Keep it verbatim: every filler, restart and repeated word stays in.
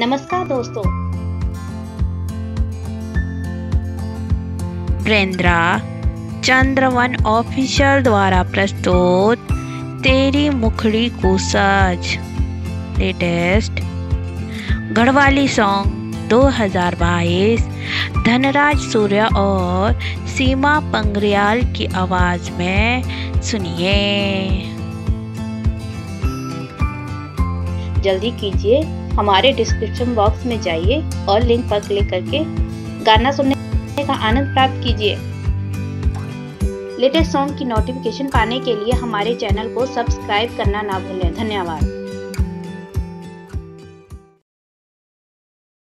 नमस्कार दोस्तों, ब्रेंद्रा चंद्रवन ऑफिशियल द्वारा प्रस्तुत तेरी मुखड़ी को सज लेटेस्ट गढ़वाली सॉन्ग दो हज़ार बाईस धनराज सूर्य और सीमा पंगरियाल की आवाज में सुनिए। जल्दी कीजिए, हमारे डिस्क्रिप्शन बॉक्स में जाइए और लिंक पर क्लिक करके गाना सुनने का आनंद प्राप्त कीजिए। लेटेस्ट सॉन्ग की नोटिफिकेशन पाने के लिए हमारे चैनल को सब्सक्राइब करना ना भूलें। धन्यवाद।